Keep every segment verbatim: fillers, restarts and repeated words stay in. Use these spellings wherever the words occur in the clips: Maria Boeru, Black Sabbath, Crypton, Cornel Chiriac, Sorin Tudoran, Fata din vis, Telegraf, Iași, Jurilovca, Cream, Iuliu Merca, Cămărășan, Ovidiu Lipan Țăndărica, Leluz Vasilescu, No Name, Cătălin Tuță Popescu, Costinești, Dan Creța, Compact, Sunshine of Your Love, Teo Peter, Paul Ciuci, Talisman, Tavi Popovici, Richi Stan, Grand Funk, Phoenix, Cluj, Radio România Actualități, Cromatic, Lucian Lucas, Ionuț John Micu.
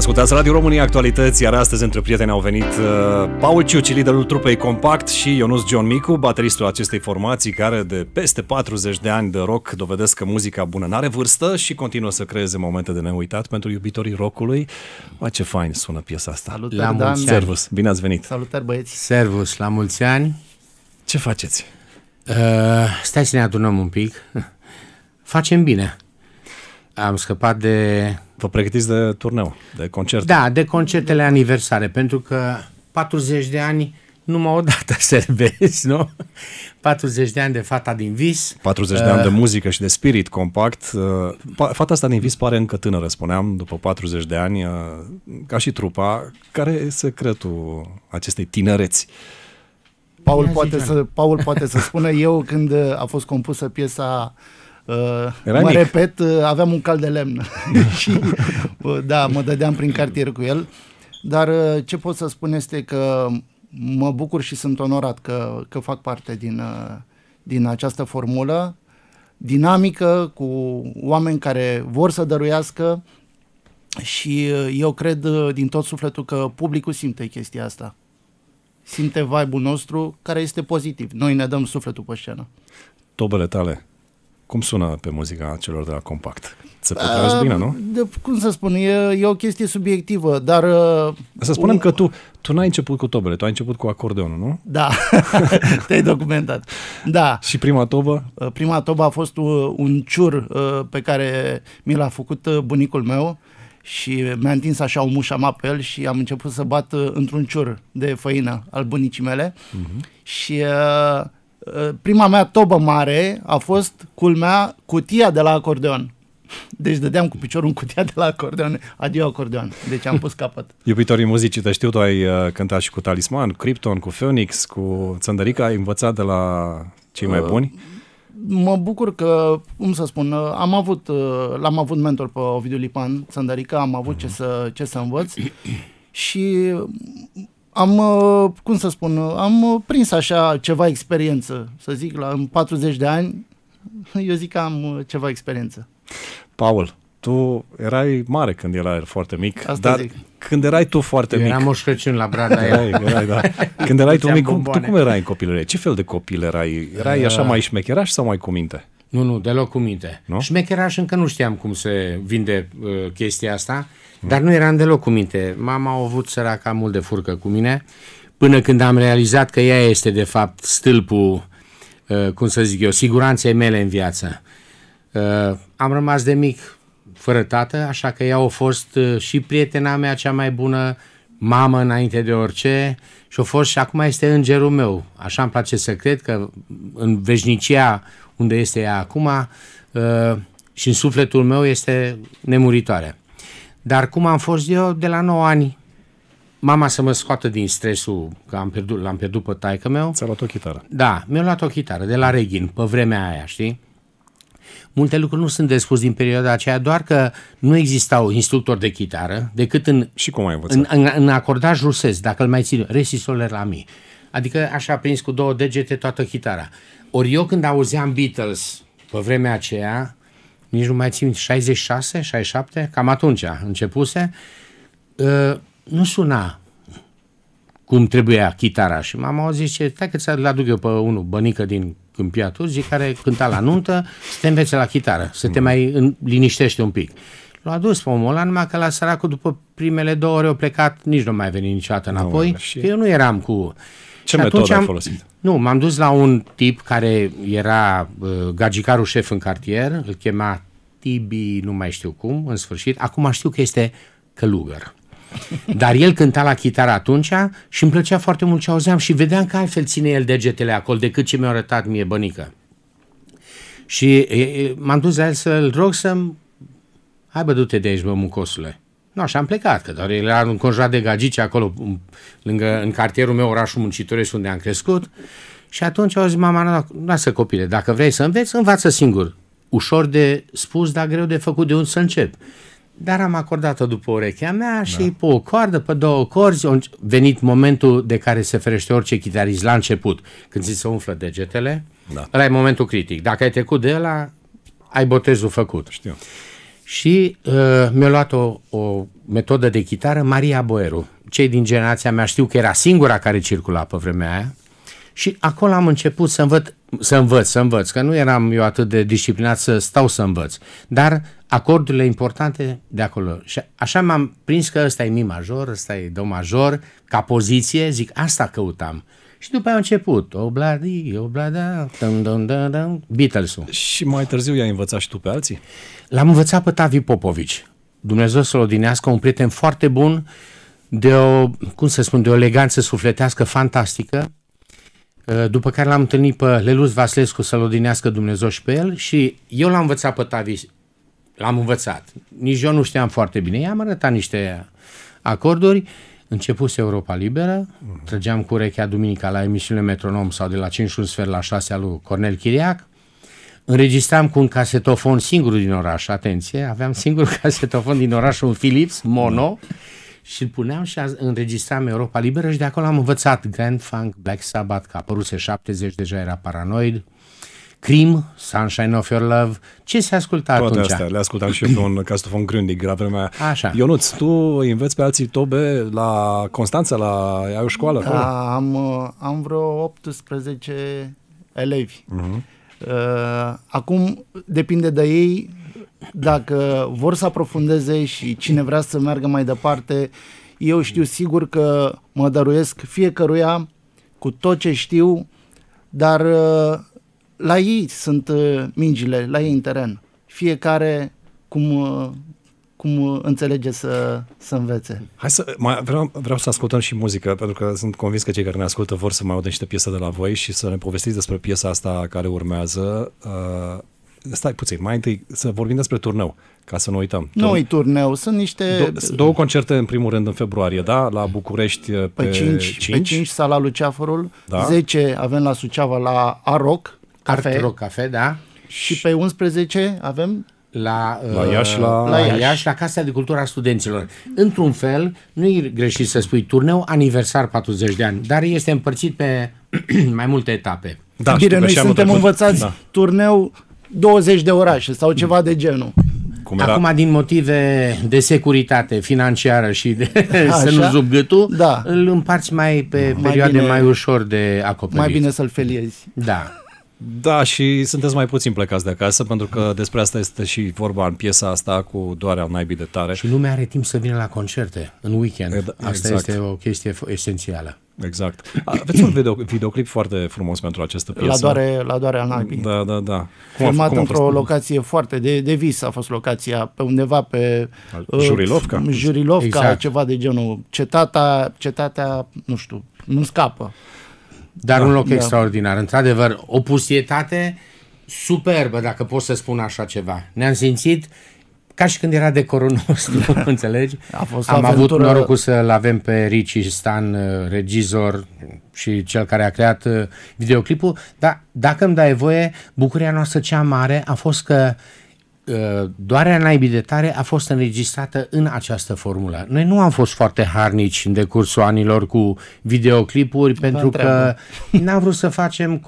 Ascultați Radio România Actualități, iar astăzi între prieteni au venit uh, Paul Ciuci, liderul trupei Compact, și Ionuț John Micu, bateristul acestei formații care de peste patruzeci de ani de rock dovedesc că muzica bună n-are vârstă și continuă să creeze momente de neuitat pentru iubitorii rockului. Bă, ce fain sună piesa asta. Salutări, la mulți ani. Servus, bine ați venit. Salutări, băieți. Servus, la mulți ani. Ce faceți? Uh, stai să ne adunăm un pic. Facem bine. Am scăpat de... Vă pregătiți de turneu, de concerte. Da, de concertele aniversare, pentru că patruzeci de ani numai odată servezi, nu? patruzeci de ani de Fata din vis. patruzeci de uh, ani de muzică și de spirit compact. Fata asta din vis pare încă tânără, spuneam, după patruzeci de ani, ca și trupa. Care e secretul acestei tinereți? Paul poate, să, Paul poate să spună. Eu, când a fost compusă piesa, Uh, mă mic. repet, uh, aveam un cal de lemn și uh, da, mă dădeam prin cartier cu el, dar uh, ce pot să spun este că mă bucur și sunt onorat că, că fac parte din, uh, din această formulă dinamică, cu oameni care vor să dăruiască și uh, eu cred uh, din tot sufletul că publicul simte chestia asta. Simte vibe-ul nostru, care este pozitiv. Noi ne dăm sufletul pe scenă. Tobele tale, cum sună pe muzica celor de la Compact? Se potrivesc bine, nu? De, cum să spun, e, e o chestie subiectivă, dar... Să spunem un... că tu, tu n-ai început cu tobele, tu ai început cu acordeonul, nu? Da, te-ai documentat. Da. Și prima tobă? Prima tobă a fost un, un ciur pe care mi l-a făcut bunicul meu și mi-a întins așa o mușama pe el și am început să bat într-un ciur de făină al bunicii mele. Uh-huh. Și... prima mea tobă mare a fost, culmea, cutia de la acordeon. Deci dădeam cu piciorul în cutia de la acordeon. Adio acordeon. Deci am pus capăt. Iubitorii muzicii, te știu, tu ai cântat și cu Talisman, Crypton, cu Phoenix, cu Țăndărica. Ai învățat de la cei mai buni? Mă bucur că, cum să spun, am avut, l-am avut mentor pe Ovidiu Lipan Țăndărica, am avut ce să, ce să învăț și... am, cum să spun, am prins așa ceva experiență, să zic, la în patruzeci de ani, eu zic că am ceva experiență. Paul, tu erai mare când el foarte mic. Asta dar zic. Când erai tu foarte eu mic... Eram Moș Crăciun la brada erai, erai, da. Când erai tu mic, cum, tu cum erai în copilărie? Ce fel de copil erai? Erai așa mai șmecheraș sau mai cu minte? Nu, nu, deloc cu minte. Nu? Șmecheraș încă nu știam cum se vinde uh, chestia asta. Dar nu eram deloc cu minte. Mama a avut, săraca, mult de furcă cu mine, până când am realizat că ea este, de fapt, stâlpul, cum să zic eu, siguranței mele în viață. Am rămas de mic fără tată, așa că ea a fost și prietena mea cea mai bună, mamă înainte de orice, și a fost și acum este îngerul meu. Așa îmi place să cred că în veșnicia unde este ea acum și în sufletul meu este nemuritoare. Dar cum am fost eu, de la nouă ani, mama să mă scoată din stresul, că am pierdut, l-am pierdut pe taică meu. Ți-a luat o chitară. Da, mi-a luat o chitară, de la Reghin, pe vremea aia, știi? Multe lucruri nu sunt de spus din perioada aceea, doar că nu existau instructori de chitară, decât în... Și cum ai învățat? În, în, în acordaj rusesc, dacă îl mai țin, resisole la mi. Adică așa prins cu două degete toată chitara. Ori eu când auzeam Beatles pe vremea aceea, nici nu mai țin, șaizeci și șase, șaizeci și șapte, cam atunci începuse, uh, nu suna cum trebuia chitara. Și mama zice, stai că ți-l aduc eu pe unul, bănică din Câmpia Turzii, care cânta la nuntă, să te învețe la chitară, să te mai liniștește un pic. L-a dus pe omul ăla, numai că la săracul, după primele două ore, a plecat, nici nu mai venit niciodată înapoi, și... că eu nu eram cu... Ce metodă ai folosit? Nu, m-am dus la un tip care era uh, gagicarul șef în cartier, îl chema Tibi, nu mai știu cum, în sfârșit. Acum știu că este călugăr. Dar el cânta la chitară atunci și îmi plăcea foarte mult ce auzeam și vedeam că altfel ține el degetele acolo decât ce mi-a arătat mie bănică. Și m-am dus la el să-l rog să-mi... Hai bă, du-te de aici, bă, mucosule. Nu, așa am plecat, că doar el era înconjurat de gagici acolo, lângă, în cartierul meu, orașul muncitoresc, unde am crescut. Și atunci au zis, mama, lasă copile, dacă vrei să înveți, învață singur. Ușor de spus, dar greu de făcut, de unde să încep. Dar am acordat-o după urechea mea și da. Pe o coardă, pe două corzi, a venit momentul de care se ferește orice chitarist la început, când ți se umflă degetele. Da. Ăla e momentul critic. Dacă ai trecut de ăla, ai botezul făcut. Știu. și uh, mi-a luat o, o metodă de chitară Maria Boeru. Cei din generația mea știu că era singura care circula pe vremea aia și acolo am început să învăț, să învăț, să învăț, că nu eram eu atât de disciplinat să stau să învăț, dar acordurile importante de acolo. Și așa m-am prins că ăsta e mi major, ăsta e do major, ca poziție, zic, asta căutam. Și după aia a început, obladi, oblada, Beatles-ul. Și mai târziu i-ai învățat și tu pe alții? L-am învățat pe Tavi Popovici. Dumnezeu să-l odinească, un prieten foarte bun, de o, cum să spun, de o eleganță sufletească fantastică, după care l-am întâlnit pe Leluz Vasilescu, să-l odinească Dumnezeu și pe el, și eu l-am învățat pe Tavi, l-am învățat. Nici eu nu știam foarte bine, i-am arătat niște acorduri. Începuse Europa Liberă, trăgeam cu urechea duminica la emisiunile Metronom sau de la cinci și un sfert la șase lui Cornel Chiriac, înregistram cu un casetofon singur din oraș, atenție, aveam singur casetofon din oraș, un Philips, mono, și îl puneam și înregistram Europa Liberă și de acolo am învățat Grand Funk, Black Sabbath, că apăruse șaptezeci, deja era Paranoid, Cream, Sunshine of Your Love, ce se asculta toate atunci? Astea, le ascultam și eu pe un casetofon grândic la vremea aia. Ionuț, tu înveți pe alții tobe la Constanța, la ai o școală? Da, am, am vreo optsprezece elevi. Uh-huh. Uh, acum depinde de ei dacă vor să aprofundeze și cine vrea să meargă mai departe. Eu știu sigur că mă dăruiesc fiecăruia cu tot ce știu, dar... Uh, la ei sunt mingile, la ei în teren. Fiecare cum, cum înțelege să, să învețe. Hai să, mai vreau, vreau să ascultăm și muzică, pentru că sunt convins că cei care ne ascultă vor să mai audă niște piese de la voi și să ne povestiți despre piesa asta care urmează. Uh, stai puțin, mai întâi să vorbim despre turneu, ca să nu uităm. Nu e turneu, sunt niște... Do- două concerte în primul rând în februarie, da? La București pe, pe cinci. Pe cinci, sala Luceafărul, da? zece avem la Suceava la Aroc, Cafe. Art Rock Cafe, da. Și pe unsprezece avem la, la, Iași, la... la Iași, la Casa de Cultura Studenților. Într-un fel, nu e greșit să spui turneu aniversar patruzeci de ani, dar este împărțit pe mai multe etape. Da, bine, noi suntem învățați da. Turneu douăzeci de orașe sau ceva de genul. Acum, din motive de securitate financiară și de să nu zup gâtul, da. Îl împarți mai pe mai perioade bine, mai ușor de acoperit. Mai bine să-l feliezi. Da. Da, și sunteți mai puțin plecați de acasă, pentru că despre asta este și vorba în piesa asta cu doarea naibii de tare. Și lumea are timp să vină la concerte în weekend. Exact. Asta este o chestie esențială. Exact. Aveți un video, videoclip foarte frumos pentru această piesă. La doare, la doarea naibii. Da, da, da. Cum Filmat cum într-o locație foarte de, de vis a fost locația, pe undeva pe... Jurilovca. Uh, Jurilovca, exact. Ceva de genul. Cetatea, cetatea, nu știu, nu scapă. Dar da, un loc da. Extraordinar, într-adevăr, o pustietate superbă, dacă pot să spun așa ceva. Ne-am simțit ca și când era decorul nostru, înțelegi? A fost Am aventură... avut norocul să-l avem pe Richi Stan, regizor și cel care a creat videoclipul, dar dacă îmi dai voie, bucuria noastră cea mare a fost că doarea naibii de tare a fost înregistrată în această formulă. Noi nu am fost foarte harnici în decursul anilor cu videoclipuri da, pentru trebuie. Că n-am vrut să facem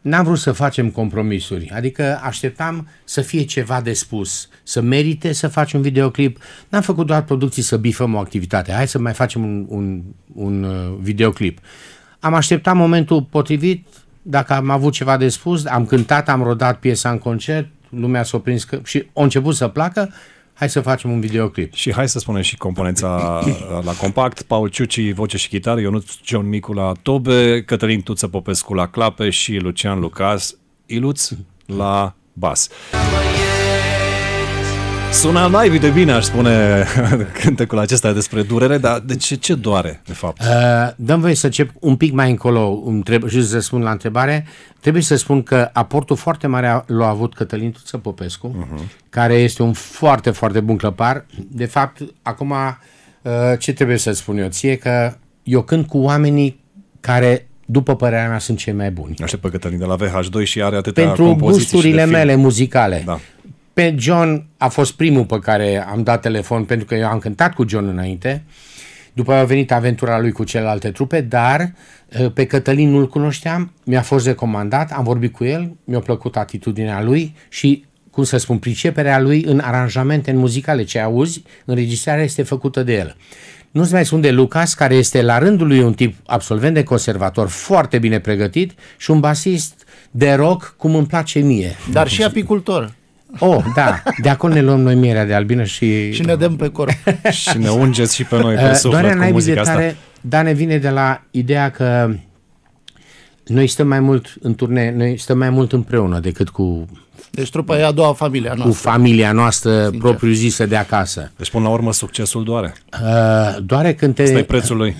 n-am vrut să facem compromisuri. Adică așteptam să fie ceva de spus, să merite să faci un videoclip. N-am făcut doar producții să bifăm o activitate. Hai să mai facem un, un, un videoclip. Am așteptat momentul potrivit, dacă am avut ceva de spus, am cântat, am rodat piesa în concert, lumea s-a prins că, și a început să placă, hai să facem un videoclip. Și hai să spunem și componența la Compact, Paul Ciuci, voce și chitară, Ionuț John Micu la tobe, Cătălin Tuță Popescu la clape și Lucian Lucas, Iluț la bas. Sună naibii de bine, aș spune cântecul acesta despre durere, dar de ce, ce doare, de fapt? Uh, dăm voie să încep un pic mai încolo și să spun la întrebare. Trebuie să spun că aportul foarte mare l-a avut Cătălin Tuță Popescu, uh-huh. care este un foarte, foarte bun clăpar. De fapt, acum, uh, ce trebuie să spun eu ție? Că eu cânt cu oamenii care... după părerea mea, sunt cei mai buni. Aștept pe Cătălin de la V H doi și are atâtea Pentru compoziții Pentru gusturile mele muzicale. Da. Pe John a fost primul pe care am dat telefon, pentru că eu am cântat cu John înainte. După a venit aventura lui cu celelalte trupe, dar pe Cătălin nu-l cunoșteam, mi-a fost recomandat, am vorbit cu el, mi-a plăcut atitudinea lui și cum să spun, priceperea lui în aranjamente, în muzicale, ce auzi, înregistrarea este făcută de el. Nu-ți mai spun de Lucas, care este la rândul lui un tip absolvent de conservator, foarte bine pregătit și un basist de rock, cum îmi place mie. Dar și apicultor. Oh, da, de acolo ne luăm noi mierea de albină și... Și ne dăm pe corp. Și ne ungeți și pe noi pe suflet Doarea cu muzica asta. Dar ne vine de la ideea că noi stăm mai mult în turne, noi stăm mai mult împreună decât cu... Deci trupa e a doua familie a noastră. Cu familia noastră propriu-zisă de acasă. Deci până la urmă succesul doare. Uh, doare când te... Asta-i prețul lui.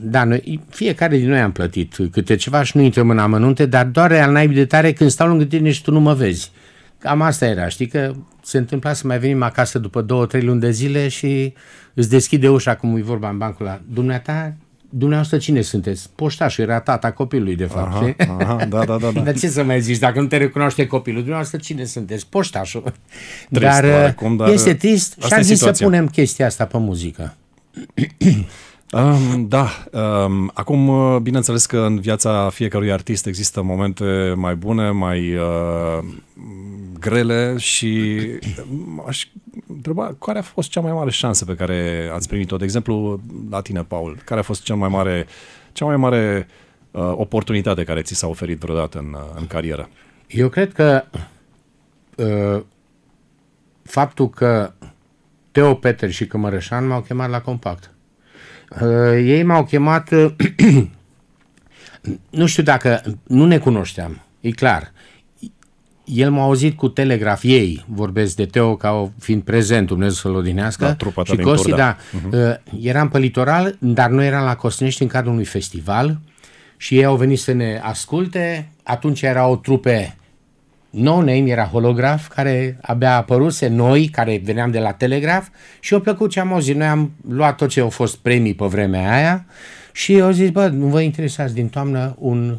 Da, noi, fiecare din noi am plătit câte ceva și nu intrăm în amănunte, dar doare al naibii de tare când stau lângă tine și tu nu mă vezi. Cam asta era, știi, că se întâmpla să mai venim acasă după două, trei luni de zile și îți deschide ușa, cum e vorba în bancul ăla. Dumneata, dumneavoastră cine sunteți? Poștașul, era tata copilului, de fapt. Aha, aha, da, da, da, da. Dar ce să mai zici, dacă nu te recunoaște copilul, dumneavoastră cine sunteți? Poștașul. Trist, dar, oarecum, dar este trist și am zis situația. Să punem chestia asta pe muzică. Da, acum bineînțeles că în viața fiecărui artist există momente mai bune, mai uh, grele și aș întreba care a fost cea mai mare șansă pe care ați primit-o, de exemplu la tine, Paul, care a fost cea mai mare, cea mai mare uh, oportunitate care ți s-a oferit vreodată în, în carieră? Eu cred că uh, faptul că Teo Peter și Cămărășan m-au chemat la Compact. Uh, ei m-au chemat, uh, nu știu dacă, nu ne cunoșteam, e clar. El m-a auzit cu Telegraf, ei, vorbesc de Teo ca fiind prezent, Dumnezeu să-l odinească, da, și Costi, da, uh-huh. uh, eram pe litoral, dar noi eram la Costinești în cadrul unui festival și ei au venit să ne asculte, atunci erau trupe No Name, era Holograf, care abia apăruse, noi, care veneam de la Telegraf, și eu plăcut ce am auzit. Noi am luat tot ce au fost premii pe vremea aia și au zis, bă, nu vă interesați din toamnă un,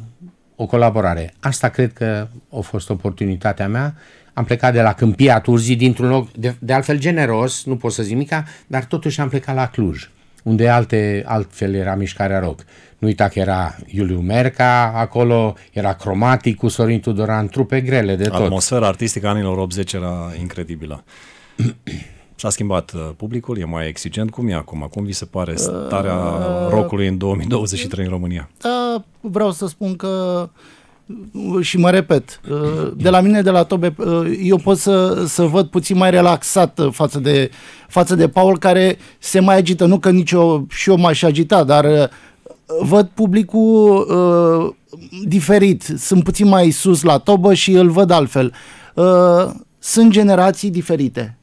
o colaborare. Asta cred că a fost oportunitatea mea. Am plecat de la Câmpia Turzii, dintr-un loc de, de altfel generos, nu pot să zic mica, dar totuși am plecat la Cluj, unde alte, altfel era mișcarea rock. Nu uita că era Iuliu Merca acolo, era Cromatic cu Sorin Tudoran, trupe grele de tot. Atmosfera artistică anilor optzeci era incredibilă. S-a schimbat publicul, e mai exigent. Cum e acum? Cum vi se pare starea uh, rockului în două mii douăzeci și trei în România? Uh, vreau să spun că și mă repet, de la mine, de la Tobe, eu pot să, să văd puțin mai relaxat față de, față de Paul, care se mai agită, nu că nici eu, și eu m-aș agita, dar văd publicul uh, diferit, sunt puțin mai sus la Tobă și îl văd altfel. Uh, sunt generații diferite,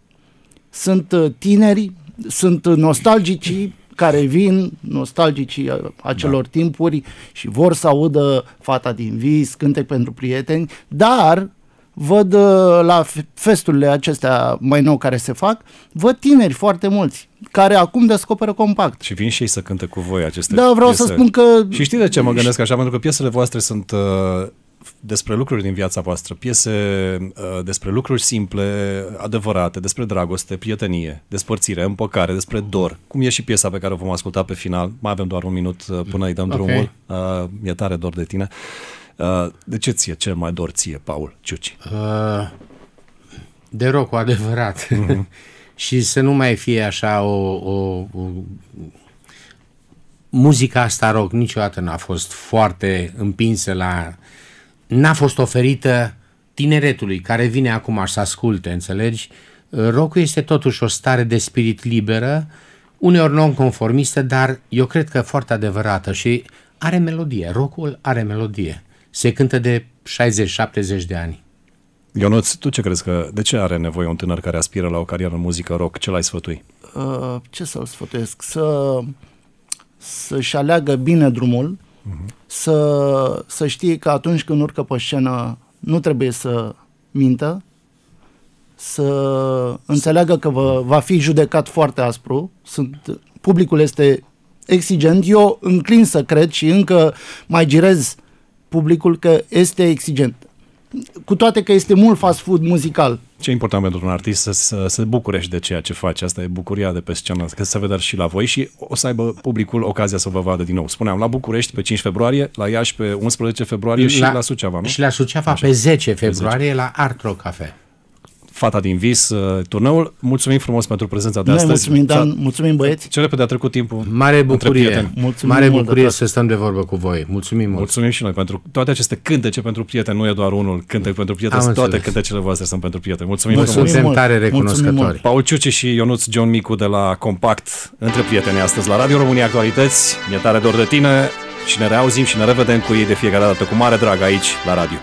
sunt tineri, sunt nostalgici, care vin, nostalgicii acelor da. timpuri și vor să audă Fata din Vis, Cântec pentru prieteni, dar văd la festurile acestea mai nou care se fac, văd tineri foarte mulți, care acum descoperă Compact. Și vin și ei să cânte cu voi aceste Da, vreau piese. Să spun că... Și știi de ce mă gândesc așa? Pentru că piesele voastre sunt... Uh... despre lucruri din viața voastră, piese uh, despre lucruri simple, adevărate, despre dragoste, prietenie, despărțire, împăcare, despre dor. Cum e și piesa pe care o vom asculta pe final. Mai avem doar un minut uh, până îi dăm drumul. Okay. Uh, mi-e tare dor de tine. Uh, de ce ție cel mai dor ție, Paul Ciuci? Uh, de rock-ul adevărat. Uh-huh. Și să nu mai fie așa o... o, o... Muzica asta rock niciodată n-a fost foarte împinsă la... N-a fost oferită tineretului care vine acum să asculte, înțelegi? Rock-ul este totuși o stare de spirit liberă, uneori non-conformistă, dar eu cred că foarte adevărată și are melodie. Rock-ul are melodie. Se cântă de șaizeci șaptezeci de ani. Ionuț, tu ce crezi că, de ce are nevoie un tânăr care aspiră la o carieră în muzică rock? Ce l-ai sfătui? Uh, ce să-l sfătuiesc? Să, să-și aleagă bine drumul. Uh-huh. Să, să știe că atunci când urcă pe scenă nu trebuie să mintă, să înțeleagă că vă, va fi judecat foarte aspru. Sunt, publicul este exigent. Eu înclin să cred și încă mai girez publicul că este exigent. Cu toate că este mult fast food muzical. Ce e important pentru un artist să, să se bucure și de ceea ce face. Asta e bucuria de pe scenă, că se vedea și la voi și o să aibă publicul ocazia să vă vadă din nou. Spuneam, la București pe cinci februarie, la Iași pe unsprezece februarie și la, la Suceava, nu? Și la Suceava. Așa. Pe zece februarie pe zece. La Art Rock Cafe. Fata din vis, uh, turneul. Mulțumim frumos pentru prezența de astăzi. Mulțumim, Dan, mulțumim, băieți. Ce repede a trecut timpul. Mare bucurie. Mare bucurie să stăm de vorbă cu voi. Mulțumim mult. Mulțumim și noi pentru toate aceste cântece pentru prieteni. Nu e doar unul cântec pentru prieteni, sunt toate cântecele voastre sunt pentru prieteni. Mulțumim mult. Suntem tare recunoscători. Paul Ciuci și Ionuț John Micu de la Compact, între prieteni astăzi la Radio România Actualități. Mi-e tare dor de tine și ne reauzim și ne revedem cu ei de fiecare dată cu mare drag aici la radio.